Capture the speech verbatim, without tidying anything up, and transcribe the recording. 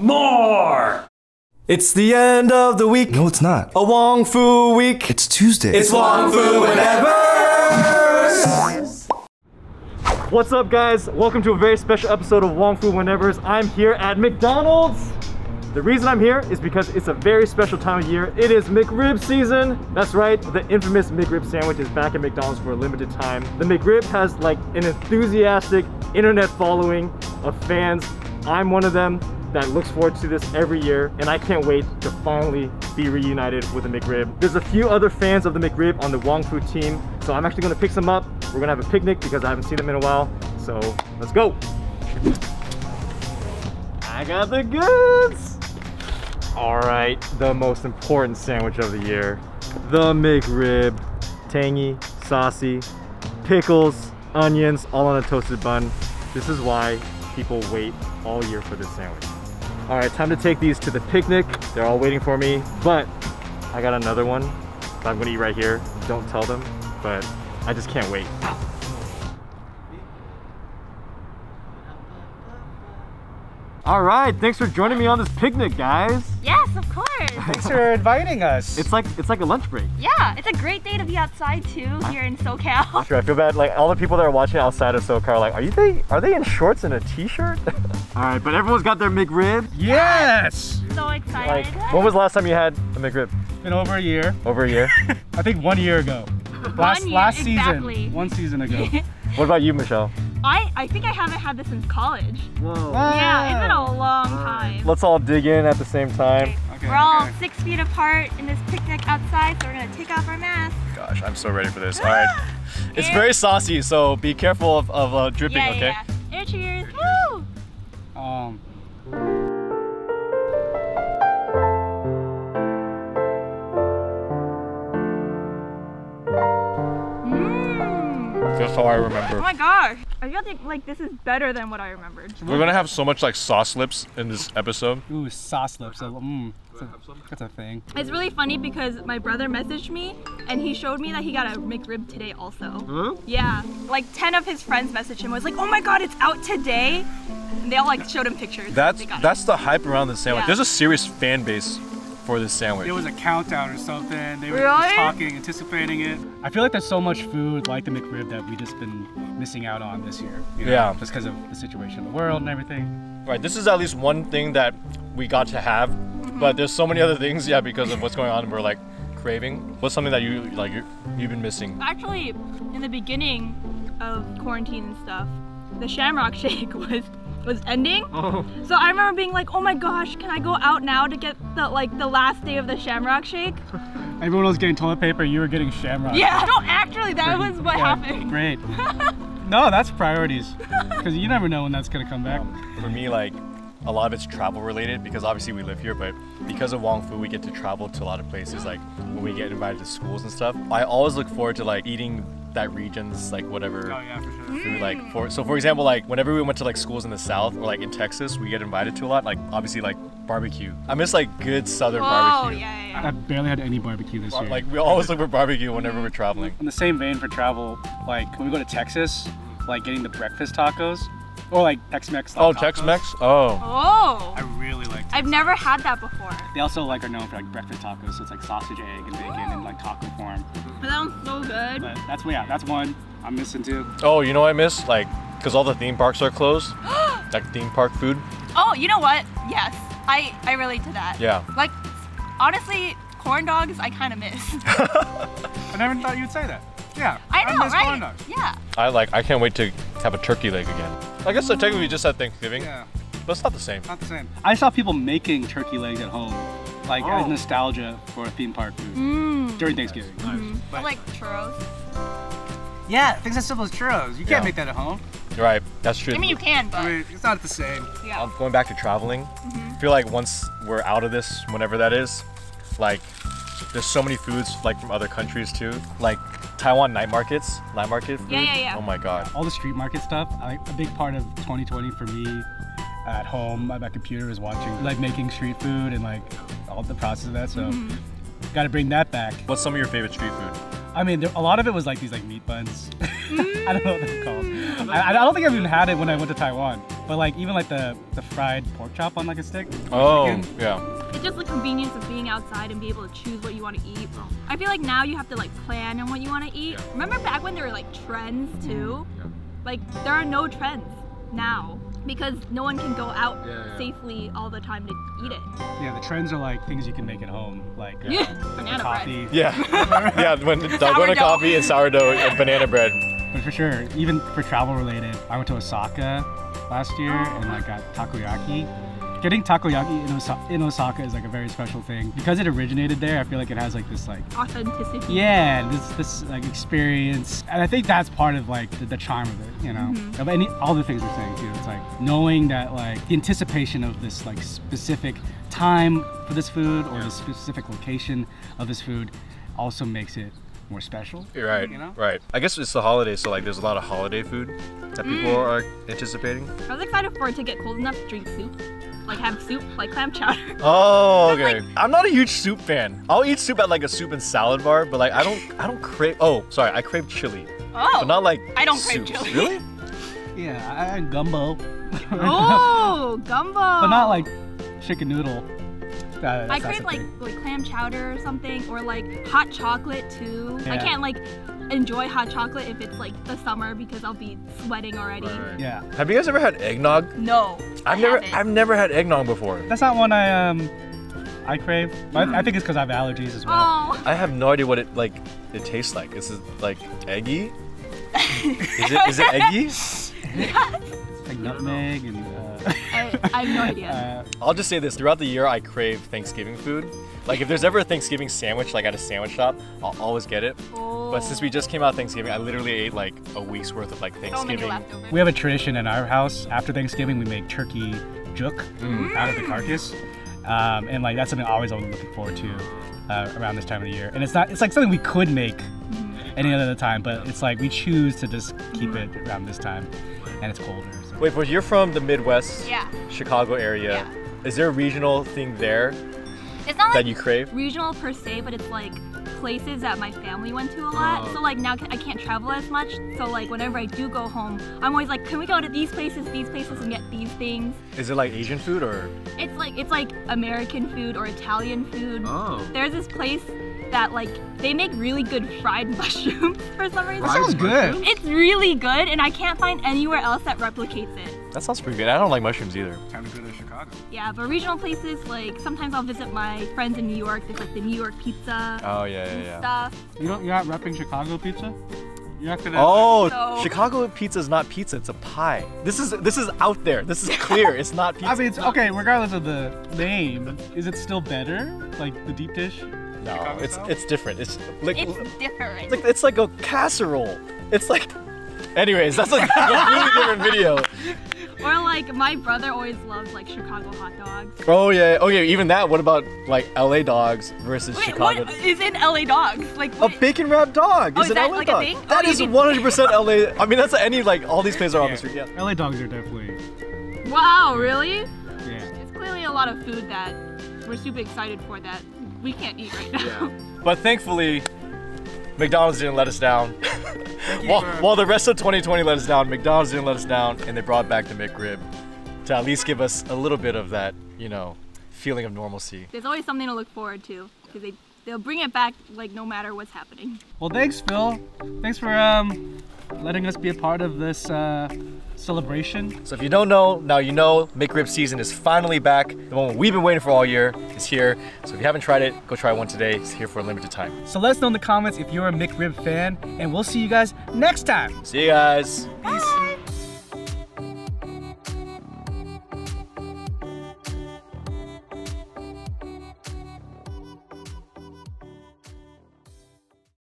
more! It's the end of the week. No, it's not. A Wong Fu week. It's Tuesday. It's Wong Fu Whenever's! What's up, guys? Welcome to a very special episode of Wong Fu Whenever's. I'm here at McDonald's. The reason I'm here is because it's a very special time of year. It is McRib season. That's right, the infamous McRib sandwich is back at McDonald's for a limited time. The McRib has like an enthusiastic internet following of fans. I'm one of them that looks forward to this every year, and I can't wait to finally be reunited with the McRib. There's a few other fans of the McRib on the Wong Fu team, so I'm actually gonna pick some up. We're gonna have a picnic because I haven't seen them in a while. So let's go. I got the goods. All right, the most important sandwich of the year, the McRib. Tangy, saucy, pickles, onions, all on a toasted bun. This is why people wait all year for this sandwich. All right, time to take these to the picnic. They're all waiting for me, but I got another one that I'm gonna eat right here. Don't tell them, but I just can't wait. All right, thanks for joining me on this picnic, guys. Yes, of course. Thanks for inviting us. It's like it's like a lunch break. Yeah, it's a great day to be outside too here in SoCal. Sure, I feel bad. Like all the people that are watching outside of SoCal are like, are you they are they in shorts and a t-shirt? All right, but everyone's got their McRib. Yes. So excited. Like, when was the last time you had a McRib? It's been over a year. Over a year? I think one year ago. Last one year, last season. Exactly. One season ago. What about you, Michelle? I, I think I haven't had this since college. Whoa. Wow. Yeah, it's been a long time. Let's all dig in at the same time. Okay. Okay, we're all okay. six feet apart in this picnic outside, so we're gonna take off our masks. Gosh, I'm so ready for this. All right. It's very saucy, so be careful of, of uh, dripping, yeah, okay? Yeah, yeah. Air cheers. Woo! Um. That's how I remember. Oh my gosh. I feel like, like this is better than what I remembered. We're gonna have so much like sauce lips in this episode. Ooh, sauce lips. Mm, that's, a, that's a thing. It's really funny because my brother messaged me and he showed me that he got a McRib today also. Huh? Yeah. Like ten of his friends messaged him. I was like, oh my god, it's out today. And they all like showed him pictures. That's that's it. The hype around the sandwich. Yeah. There's a serious fan base for this sandwich. It was a countdown or something. They were really? just talking, anticipating it. I feel like there's so much food like the McRib that we just been missing out on this year. You know? Yeah. Just because of the situation in the world and everything. Right, this is at least one thing that we got to have, mm-hmm. but there's so many other things, yeah, because of what's going on and we're like craving. What's something that you, like, you've been missing? Actually, in the beginning of quarantine and stuff, the Shamrock Shake was was ending. Oh. So I remember being like, oh my gosh, can I go out now to get the like the last day of the Shamrock Shake? Everyone was getting toilet paper, you were getting Shamrock. Yeah, no, actually that was what yeah, happened. Great. No, that's priorities. Because you never know when that's gonna come back. Um, for me, like a lot of it's travel related because obviously we live here, but because of Wong Fu, we get to travel to a lot of places. Like when we get invited to schools and stuff, I always look forward to like eating that region's like whatever oh, yeah, for sure. food like for so for example like whenever we went to like schools in the South or like in Texas, we get invited to a lot, like obviously like barbecue. I miss like good Southern Whoa, barbecue. Yeah, yeah, yeah. I barely had any barbecue this Bar year. Like we always look for barbecue whenever we're traveling. In the same vein for travel, like when we go to Texas, like getting the breakfast tacos or like Tex-Mex. Oh, Tex-Mex. Oh. Oh. I really like Tex-Mex. I've never had that before. They also like are known for like breakfast tacos, so it's like sausage, egg, and bacon in like taco form. That sounds so good. But that's yeah, that's one I'm missing too. Oh, you know what I miss? Like, cause all the theme parks are closed. Like theme park food. Oh, you know what? Yes, I I relate to that. Yeah. Like, honestly, corn dogs I kind of miss. I never thought you'd say that. Yeah. I know, I miss right? corn dogs. Yeah. I like. I can't wait to have a turkey leg again. I guess so technically we just had Thanksgiving, yeah. but it's not the same. Not the same. I saw people making turkey legs at home, like oh. as nostalgia for a theme park food mm. during Thanksgiving. Nice. Nice. Mm-hmm. but, I like churros. Yeah, things as simple as churros. You yeah. can't make that at home. Right, that's true. I mean, you can, but I mean, it's not the same. Yeah. Um, going back to traveling, mm-hmm. I feel like once we're out of this, whenever that is, like there's so many foods like from other countries too, like. Taiwan night markets, night market food. Yeah, yeah, yeah. Oh my god. All the street market stuff, I, a big part of twenty twenty for me at home, my, my computer is watching, like making street food and like all the process of that, so mm. gotta bring that back. What's some of your favorite street food? I mean, there, a lot of it was like these like meat buns. Mm. I don't know what they're called. I, I don't think I've even had it when I went to Taiwan. But like even like the, the fried pork chop on like a stick. Oh, chicken. Yeah. It's just the convenience of being outside and be able to choose what you want to eat. I feel like now you have to like plan on what you want to eat. Yeah. Remember back when there were like trends too? Yeah. Like there are no trends now because no one can go out yeah, yeah. safely all the time to eat it. Yeah, the trends are like things you can make at home. Like yeah. uh, banana coffee. Bread. Yeah, yeah, when Dalgona coffee and sourdough and banana bread. But for sure, even for travel related, I went to Osaka last year and like got takoyaki. Getting takoyaki in Osaka, in Osaka is like a very special thing because it originated there. I feel like it has like this like authenticity. Yeah, this this like experience, and I think that's part of like the, the charm of it, you know. Mm-hmm. Of any all the things we're saying too. It's like knowing that like the anticipation of this like specific time for this food or the specific location of this food also makes it more special. You're right, you know? Right. I guess it's the holidays, so like there's a lot of holiday food that mm. people are anticipating. I was excited for it to get cold enough to drink soup. Like have soup, like clam chowder. Oh, okay. Like, I'm not a huge soup fan. I'll eat soup at like a soup and salad bar, but like I don't, I don't crave. Oh, sorry, I crave chili. Oh. But not like. I don't soup. crave chili. Really? Yeah, I gumbo. Oh, gumbo. But not like chicken noodle. That, I crave like like clam chowder or something, or like hot chocolate too. Yeah. I can't like enjoy hot chocolate if it's like the summer because I'll be sweating already. Right. Yeah. Have you guys ever had eggnog? No. I've I never haven't. I've never had eggnog before. That's not one I um I crave. Mm. I, I think it's because I have allergies as well. Oh. I have no idea what it like it tastes like. Is it like eggy? is it is it eggy? It's like nutmeg and. Uh... I, I have no idea. Uh, I'll just say this: throughout the year, I crave Thanksgiving food. Like if there's ever a Thanksgiving sandwich, like at a sandwich shop, I'll always get it. Oh. But since we just came out Thanksgiving, I literally ate like a week's worth of like Thanksgiving. We have a tradition in our house. After Thanksgiving, we make turkey jook mm. out of the carcass, um, and like that's something I always always looking forward to uh, around this time of the year. And it's not—it's like something we could make any other time, but it's like we choose to just keep it around this time, and it's colder. So. Wait, but you're from the Midwest, yeah. Chicago area. Yeah. Is there a regional thing there? It's not that like you crave? Regional per se, but it's like places that my family went to a lot. Oh. So like now I can't travel as much. So like whenever I do go home, I'm always like, can we go to these places, these places, and get these things? Is it like Asian food or? It's like it's like American food or Italian food. Oh. There's this place that like they make really good fried mushrooms for some reason. That sounds good. It's really good, and I can't find anywhere else that replicates it. That sounds pretty good. I don't like mushrooms either. Time to go to Chicago. Yeah, but regional places, like sometimes I'll visit my friends in New York. There's like the New York pizza. Oh yeah, yeah, yeah. Stuff. You don't, you're not repping Chicago pizza? You're not gonna. Oh, so. Chicago pizza is not pizza. It's a pie. This is this is out there. This is clear. It's not pizza. I mean, it's okay. Regardless of the name, is it still better? Like the deep dish? No, Chicago it's style? It's different. It's like it's different. Like it's like a casserole. It's like. Anyways, that's like a really different video. Or like my brother always loves like Chicago hot dogs. Oh yeah, oh yeah, even that. What about like L A dogs versus Wait, Chicago? What is in L A dogs? Like what? A bacon wrapped dog oh, is, is an that L A like dog. A thing? That oh, is one hundred percent L A. I mean that's any like all these places are yeah. on the street. Yeah. L A dogs are definitely. Wow, really? Yeah. It's clearly a lot of food that we're super excited for that we can't eat right now. Yeah. But thankfully, McDonald's didn't let us down. while, while the rest of twenty twenty let us down, McDonald's didn't let us down, and they brought back the McRib to at least give us a little bit of that, you know, feeling of normalcy. There's always something to look forward to, because they, they'll bring it back, like, no matter what's happening. Well, thanks, Phil. Thanks for um, letting us be a part of this uh, celebration. So if you don't know, now you know McRib season is finally back. The one we've been waiting for all year is here. So if you haven't tried it, go try one today. It's here for a limited time. So let us know in the comments if you're a McRib fan, and we'll see you guys next time. See you guys. Peace. Bye.